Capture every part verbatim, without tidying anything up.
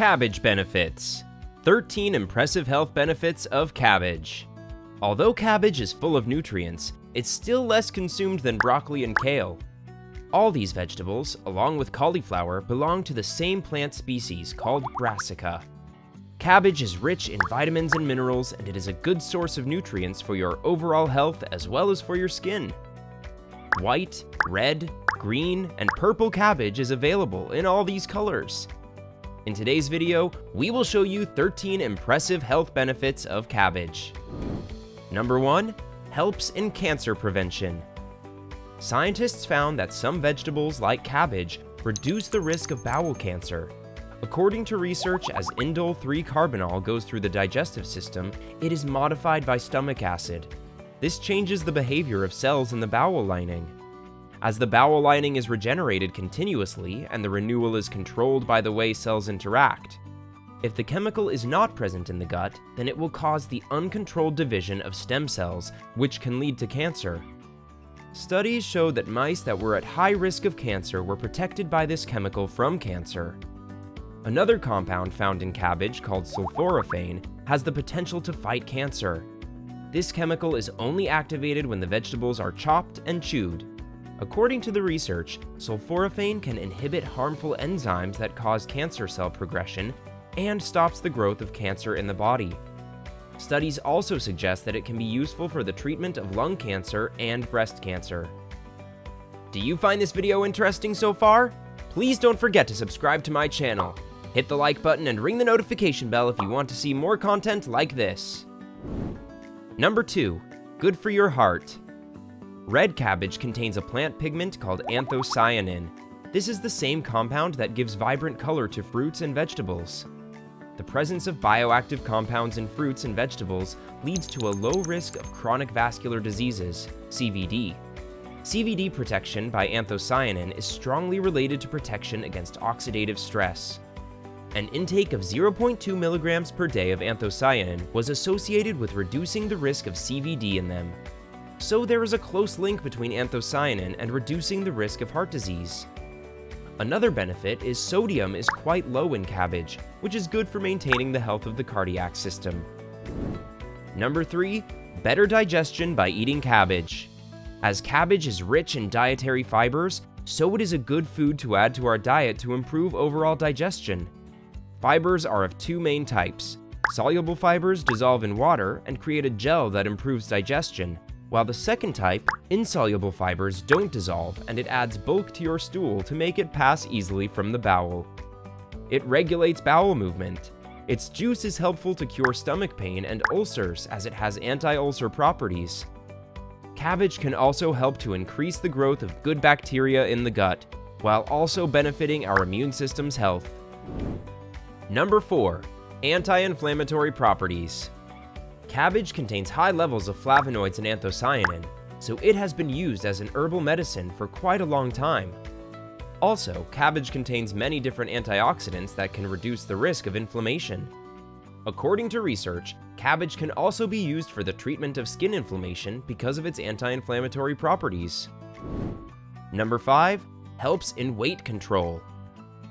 Cabbage benefits. thirteen impressive health benefits of cabbage. Although cabbage is full of nutrients, it's still less consumed than broccoli and kale. All these vegetables, along with cauliflower, belong to the same plant species called brassica. Cabbage is rich in vitamins and minerals, and it is a good source of nutrients for your overall health as well as for your skin. White, red, green, and purple cabbage is available in all these colors. In today's video, we will show you thirteen impressive health benefits of cabbage. Number one. Helps in cancer prevention. Scientists found that some vegetables, like cabbage, reduce the risk of bowel cancer. According to research, as indole three carbinol goes through the digestive system, it is modified by stomach acid. This changes the behavior of cells in the bowel lining. As the bowel lining is regenerated continuously and the renewal is controlled by the way cells interact. If the chemical is not present in the gut, then it will cause the uncontrolled division of stem cells, which can lead to cancer. Studies showed that mice that were at high risk of cancer were protected by this chemical from cancer. Another compound found in cabbage, called sulforaphane, has the potential to fight cancer. This chemical is only activated when the vegetables are chopped and chewed. According to the research, sulforaphane can inhibit harmful enzymes that cause cancer cell progression and stops the growth of cancer in the body. Studies also suggest that it can be useful for the treatment of lung cancer and breast cancer. Do you find this video interesting so far? Please don't forget to subscribe to my channel. Hit the like button and ring the notification bell if you want to see more content like this. Number two. Good for your heart. Red cabbage contains a plant pigment called anthocyanin. This is the same compound that gives vibrant color to fruits and vegetables. The presence of bioactive compounds in fruits and vegetables leads to a low risk of chronic vascular diseases, C V D. C V D protection by anthocyanin is strongly related to protection against oxidative stress. An intake of zero point two milligrams per day of anthocyanin was associated with reducing the risk of C V D in them. So there is a close link between anthocyanin and reducing the risk of heart disease. Another benefit is sodium is quite low in cabbage, which is good for maintaining the health of the cardiac system. Number three. Better digestion by eating cabbage. As cabbage is rich in dietary fibers, so it is a good food to add to our diet to improve overall digestion. Fibers are of two main types. Soluble fibers dissolve in water and create a gel that improves digestion, while the second type, insoluble fibers, don't dissolve and it adds bulk to your stool to make it pass easily from the bowel. It regulates bowel movement. Its juice is helpful to cure stomach pain and ulcers as it has anti-ulcer properties. Cabbage can also help to increase the growth of good bacteria in the gut, while also benefiting our immune system's health. Number four. Anti-inflammatory properties. Cabbage contains high levels of flavonoids and anthocyanin, so it has been used as an herbal medicine for quite a long time. Also, cabbage contains many different antioxidants that can reduce the risk of inflammation. According to research, cabbage can also be used for the treatment of skin inflammation because of its anti-inflammatory properties. Number five. Helps in weight control.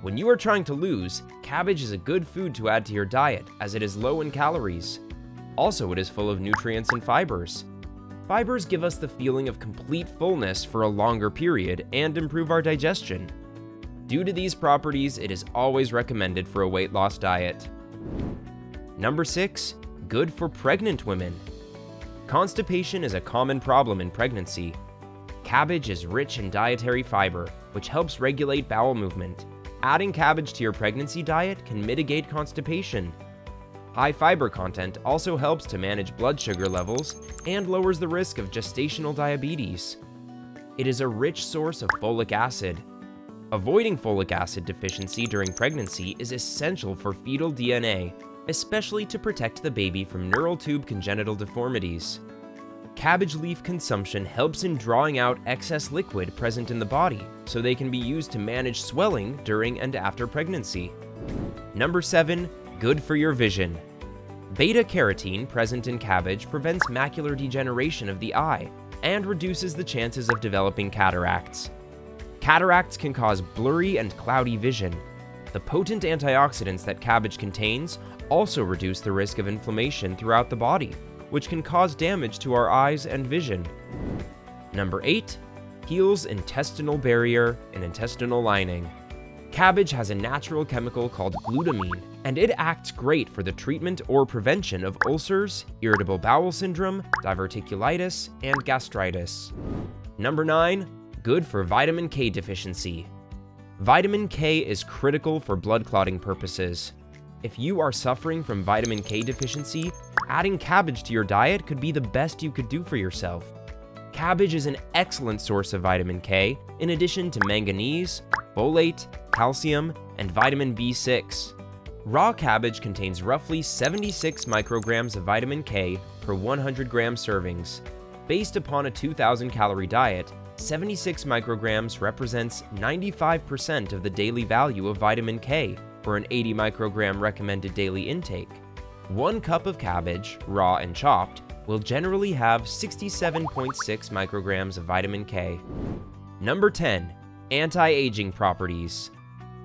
When you are trying to lose, cabbage is a good food to add to your diet as it is low in calories. Also, it is full of nutrients and fibers. Fibers give us the feeling of complete fullness for a longer period and improve our digestion. Due to these properties, it is always recommended for a weight loss diet. Number six. Good for pregnant women. Constipation is a common problem in pregnancy. Cabbage is rich in dietary fiber, which helps regulate bowel movement. Adding cabbage to your pregnancy diet can mitigate constipation. High fiber content also helps to manage blood sugar levels and lowers the risk of gestational diabetes. It is a rich source of folic acid. Avoiding folic acid deficiency during pregnancy is essential for fetal D N A, especially to protect the baby from neural tube congenital deformities. Cabbage leaf consumption helps in drawing out excess liquid present in the body, so they can be used to manage swelling during and after pregnancy. Number seven. Good for your vision. Beta-carotene present in cabbage prevents macular degeneration of the eye and reduces the chances of developing cataracts. Cataracts can cause blurry and cloudy vision. The potent antioxidants that cabbage contains also reduce the risk of inflammation throughout the body, which can cause damage to our eyes and vision. Number eight. Heals intestinal barrier and intestinal lining. Cabbage has a natural chemical called glutamine, and it acts great for the treatment or prevention of ulcers, irritable bowel syndrome, diverticulitis, and gastritis. Number nine. Good for vitamin K deficiency. Vitamin K is critical for blood clotting purposes. If you are suffering from vitamin K deficiency, adding cabbage to your diet could be the best you could do for yourself. Cabbage is an excellent source of vitamin K, in addition to manganese, folate, calcium, and vitamin B six. Raw cabbage contains roughly seventy-six micrograms of vitamin K per one hundred gram servings. Based upon a two thousand calorie diet, seventy-six micrograms represents ninety-five percent of the daily value of vitamin K for an eighty microgram recommended daily intake. One cup of cabbage, raw and chopped, will generally have sixty-seven point six micrograms of vitamin K. Number ten. Anti-aging properties.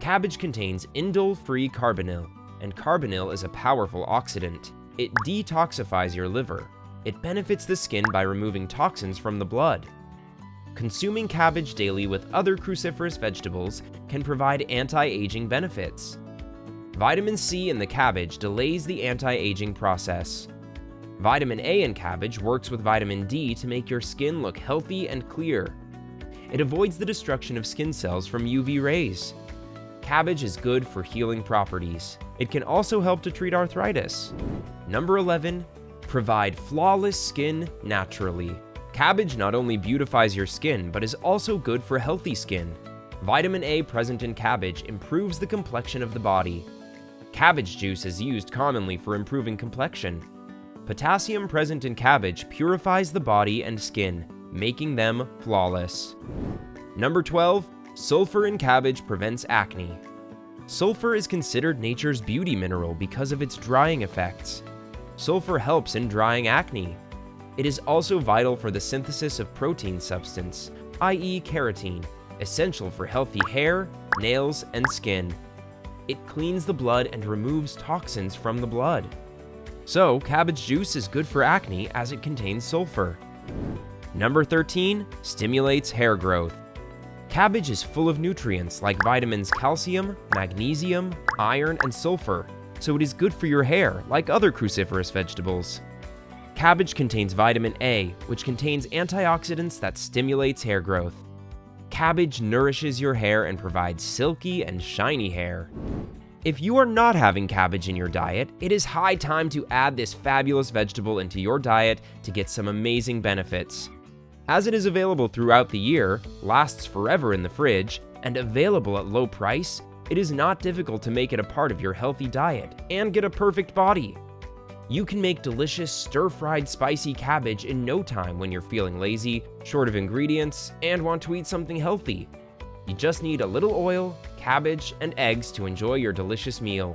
Cabbage contains indole three carbinol, and carbonyl is a powerful oxidant. It detoxifies your liver. It benefits the skin by removing toxins from the blood. Consuming cabbage daily with other cruciferous vegetables can provide anti-aging benefits. Vitamin C in the cabbage delays the anti-aging process. Vitamin A in cabbage works with vitamin D to make your skin look healthy and clear. It avoids the destruction of skin cells from U V rays. Cabbage is good for healing properties. It can also help to treat arthritis. Number eleven. Provide flawless skin naturally. Cabbage not only beautifies your skin, but is also good for healthy skin. Vitamin A present in cabbage improves the complexion of the body. Cabbage juice is used commonly for improving complexion. Potassium present in cabbage purifies the body and skin, making them flawless. Number twelve. Sulfur in cabbage prevents acne. Sulfur is considered nature's beauty mineral because of its drying effects. Sulfur helps in drying acne. It is also vital for the synthesis of protein substance, that is carotene, essential for healthy hair, nails, and skin. It cleans the blood and removes toxins from the blood. So, cabbage juice is good for acne as it contains sulfur. Number thirteen. Stimulates hair growth. Cabbage is full of nutrients like vitamins calcium, magnesium, iron, and sulfur, so it is good for your hair like other cruciferous vegetables. Cabbage contains vitamin A, which contains antioxidants that stimulates hair growth. Cabbage nourishes your hair and provides silky and shiny hair. If you are not having cabbage in your diet, it is high time to add this fabulous vegetable into your diet to get some amazing benefits. As it is available throughout the year, lasts forever in the fridge, and available at low price, it is not difficult to make it a part of your healthy diet and get a perfect body. You can make delicious stir-fried spicy cabbage in no time when you're feeling lazy, short of ingredients, and want to eat something healthy. You just need a little oil, cabbage, and eggs to enjoy your delicious meal.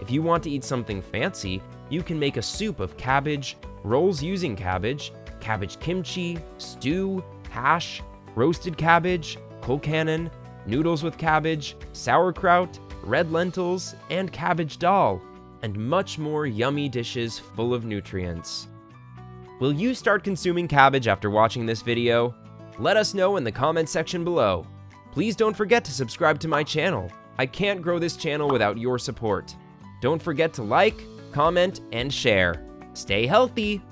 If you want to eat something fancy, you can make a soup of cabbage, rolls using cabbage, cabbage kimchi, stew, hash, roasted cabbage, kokanon, noodles with cabbage, sauerkraut, red lentils, and cabbage dal, and much more yummy dishes full of nutrients. Will you start consuming cabbage after watching this video? Let us know in the comments section below. Please don't forget to subscribe to my channel. I can't grow this channel without your support. Don't forget to like, comment, and share. Stay healthy!